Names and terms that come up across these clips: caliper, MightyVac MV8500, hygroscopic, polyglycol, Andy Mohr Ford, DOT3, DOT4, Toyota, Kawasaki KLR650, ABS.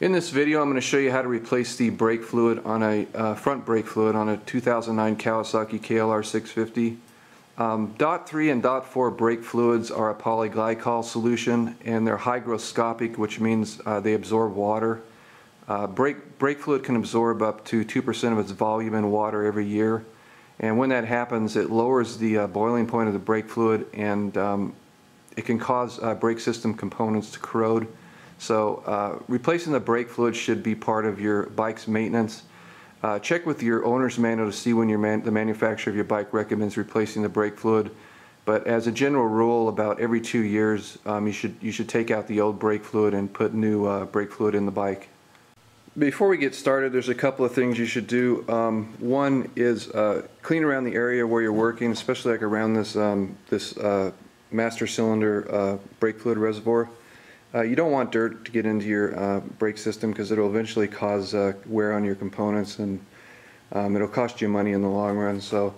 In this video, I'm going to show you how to replace the brake fluid on a front brake fluid on a 2009 Kawasaki KLR650. DOT3 and DOT4 brake fluids are a polyglycol solution, and they're hygroscopic, which means they absorb water. Brake fluid can absorb up to 2% of its volume in water every year, and when that happens, it lowers the boiling point of the brake fluid, and it can cause brake system components to corrode. So replacing the brake fluid should be part of your bike's maintenance. Check with your owner's manual to see when your the manufacturer of your bike recommends replacing the brake fluid. But as a general rule, about every 2 years, you should take out the old brake fluid and put new brake fluid in the bike. Before we get started, there's a couple of things you should do. One is clean around the area where you're working, especially like around this master cylinder brake fluid reservoir. You don't want dirt to get into your brake system, because it will eventually cause wear on your components, and it will cost you money in the long run. So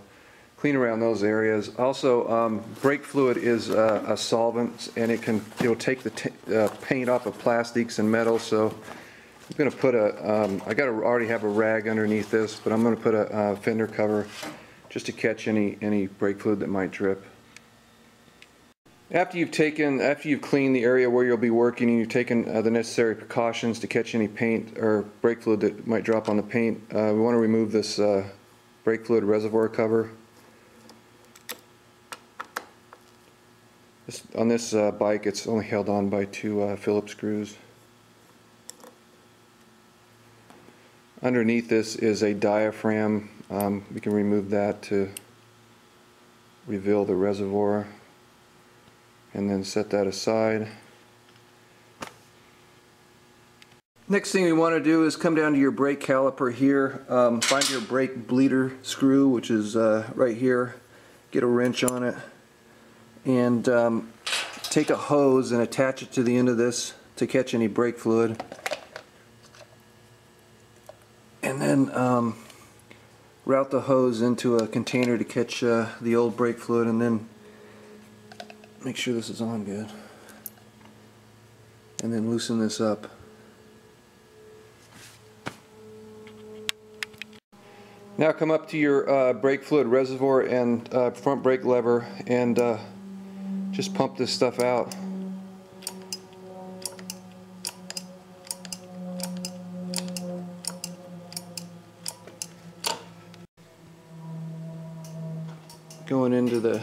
clean around those areas. Also, brake fluid is a solvent, and it will take the paint off of plastics and metals. So I'm going to put a, I got to already have a rag underneath this, but I'm going to put a fender cover just to catch any brake fluid that might drip. After you've cleaned the area where you'll be working, and you've taken the necessary precautions to catch any paint or brake fluid that might drop on the paint, we want to remove this brake fluid reservoir cover. On this bike, it's only held on by two Phillips screws. Underneath this is a diaphragm. We can remove that to reveal the reservoir, and then set that aside. Next thing we want to do is come down to your brake caliper here, find your brake bleeder screw, which is right here. Get a wrench on it, and take a hose and attach it to the end of this to catch any brake fluid. And then route the hose into a container to catch the old brake fluid, and then make sure this is on good, and then loosen this up. Now come up to your brake fluid reservoir and front brake lever, and just pump this stuff out. Going into the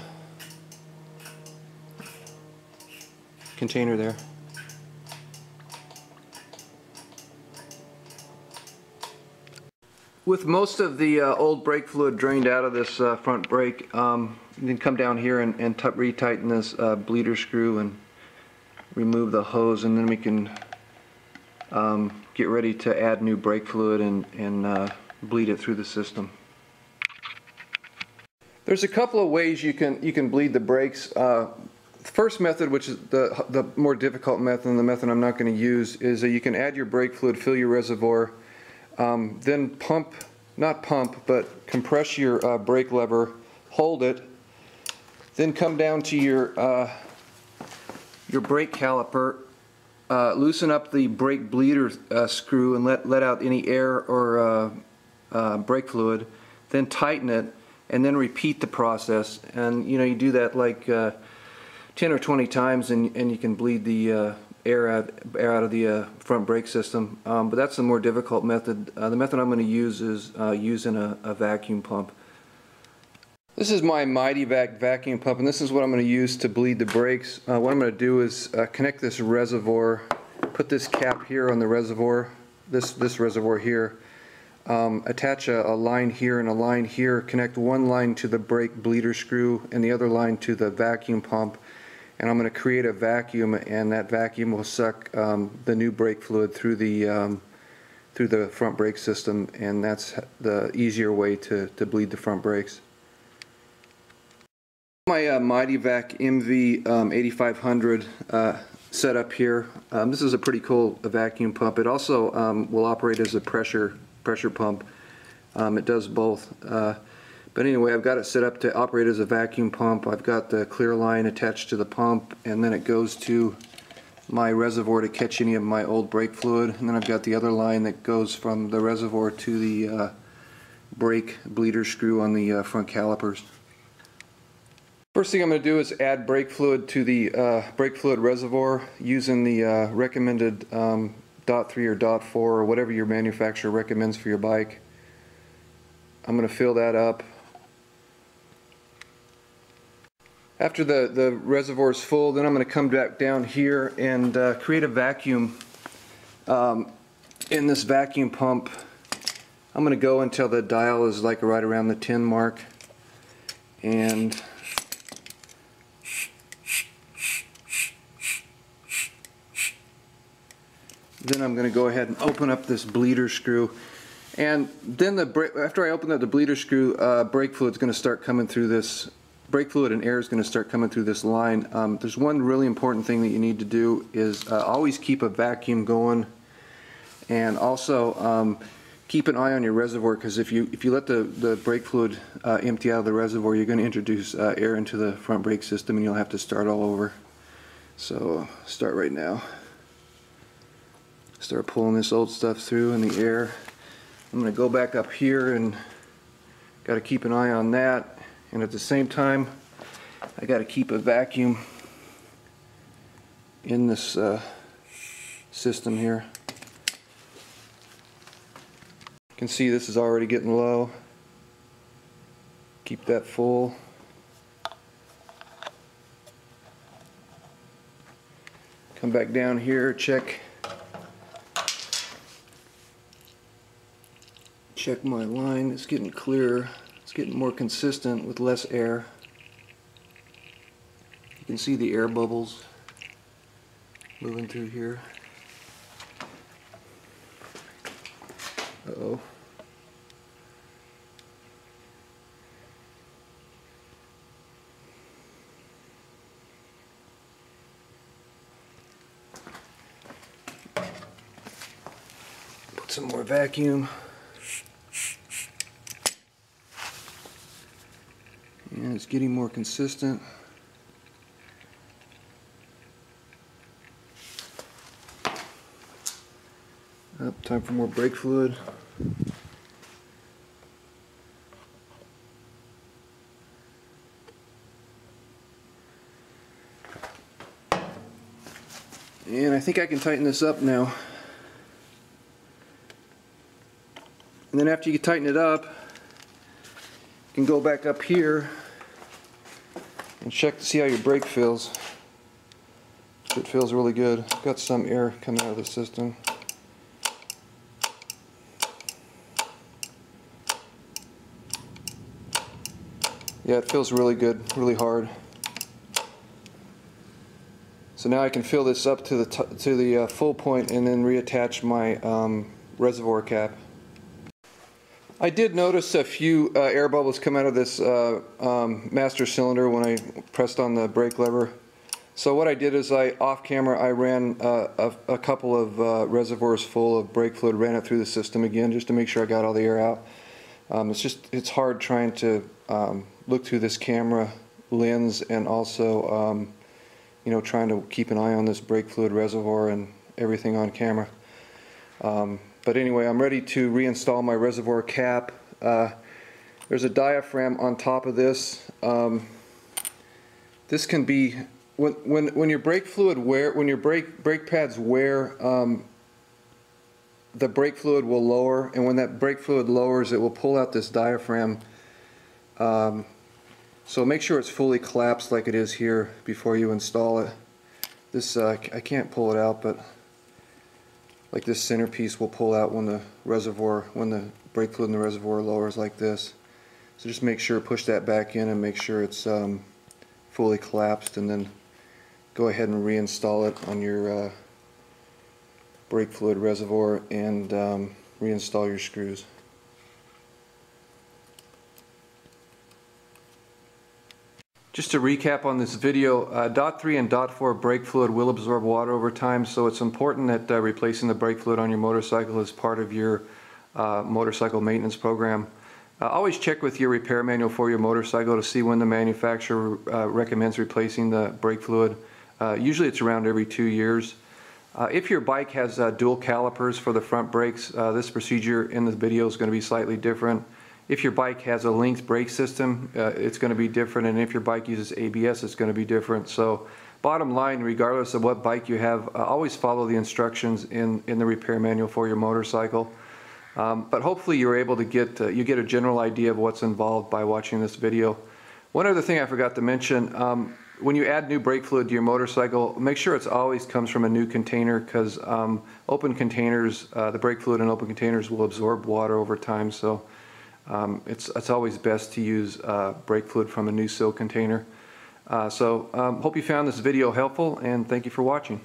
container there. With most of the old brake fluid drained out of this front brake, you can come down here and retighten this bleeder screw and remove the hose, and then we can get ready to add new brake fluid and bleed it through the system. There's a couple of ways you can bleed the brakes. The first method, which is the more difficult method and the method I'm not going to use, is that you can add your brake fluid, fill your reservoir, then compress your brake lever, hold it, then come down to your brake caliper, loosen up the brake bleeder screw and let out any air or brake fluid, then tighten it, and then repeat the process. And you do that like 10 or 20 times, and you can bleed the air out of the front brake system. But that's the more difficult method. The method I'm going to use is using a vacuum pump. This is my MightyVac vacuum pump, and this is what I'm going to use to bleed the brakes. What I'm going to do is connect this reservoir, put this cap here on the reservoir, this reservoir here, attach a line here and a line here, connect one line to the brake bleeder screw and the other line to the vacuum pump. And I'm going to create a vacuum, and that vacuum will suck the new brake fluid through the front brake system, and that's the easier way to bleed the front brakes. My MightyVac MV8500 set up here. This is a pretty cool vacuum pump. It also will operate as a pressure pump. It does both. But anyway, I've got it set up to operate as a vacuum pump. I've got the clear line attached to the pump, and then it goes to my reservoir to catch any of my old brake fluid, and then I've got the other line that goes from the reservoir to the brake bleeder screw on the front calipers. First thing I'm going to do is add brake fluid to the brake fluid reservoir using the recommended DOT3 or DOT4 or whatever your manufacturer recommends for your bike. I'm going to fill that up. After the reservoir is full, then I'm going to come back down here and create a vacuum in this vacuum pump. I'm going to go until the dial is like right around the 10 mark, and then I'm going to go ahead and open up this bleeder screw. And then after I open up the bleeder screw, brake fluid is going to start coming through this. Brake fluid and air is going to start coming through this line. There's one really important thing that you need to do is always keep a vacuum going, and also keep an eye on your reservoir, because if you let the brake fluid empty out of the reservoir, you're going to introduce air into the front brake system, and you'll have to start all over. So start right now. Start pulling this old stuff through in the air. I'm going to go back up here and got to keep an eye on that. And at the same time, I got to keep a vacuum in this system here. You can see this is already getting low. Keep that full. Come back down here, check my line. It's getting clearer. It's getting more consistent with less air. You can see the air bubbles moving through here. Uh-oh. Put some more vacuum. And it's getting more consistent. Oh, time for more brake fluid. And I think I can tighten this up now. And then after you tighten it up, you can go back up here and check to see how your brake feels. It feels really good. Got some air coming out of the system. Yeah, it feels really good, really hard. So now I can fill this up to the full point and then reattach my reservoir cap. I did notice a few air bubbles come out of this master cylinder when I pressed on the brake lever. So what I did is off camera I ran a couple of reservoirs full of brake fluid, ran it through the system again just to make sure I got all the air out. It's hard trying to look through this camera lens, and also you know, trying to keep an eye on this brake fluid reservoir and everything on camera. But anyway, I'm ready to reinstall my reservoir cap. There's a diaphragm on top of this. This can be when your brake fluid wear, when your brake pads wear, the brake fluid will lower, and when that brake fluid lowers, it will pull out this diaphragm. So make sure it's fully collapsed like it is here before you install it. This I can't pull it out, but like this centerpiece will pull out when the brake fluid in the reservoir lowers like this. So just make sure, push that back in and make sure it's fully collapsed, and then go ahead and reinstall it on your brake fluid reservoir, and reinstall your screws. Just to recap on this video, DOT3 and DOT4 brake fluid will absorb water over time, so it's important that replacing the brake fluid on your motorcycle is part of your motorcycle maintenance program. Always check with your repair manual for your motorcycle to see when the manufacturer recommends replacing the brake fluid. Usually it's around every 2 years. If your bike has dual calipers for the front brakes, this procedure in the video is going to be slightly different. If your bike has a linked brake system, it's going to be different, and if your bike uses ABS, it's going to be different. So bottom line, regardless of what bike you have, always follow the instructions in the repair manual for your motorcycle. But hopefully you're able to get, you get a general idea of what's involved by watching this video. One other thing I forgot to mention, when you add new brake fluid to your motorcycle, make sure it always comes from a new container, because open containers, the brake fluid in open containers will absorb water over time, so it's always best to use brake fluid from a new seal container. Hope you found this video helpful, and thank you for watching.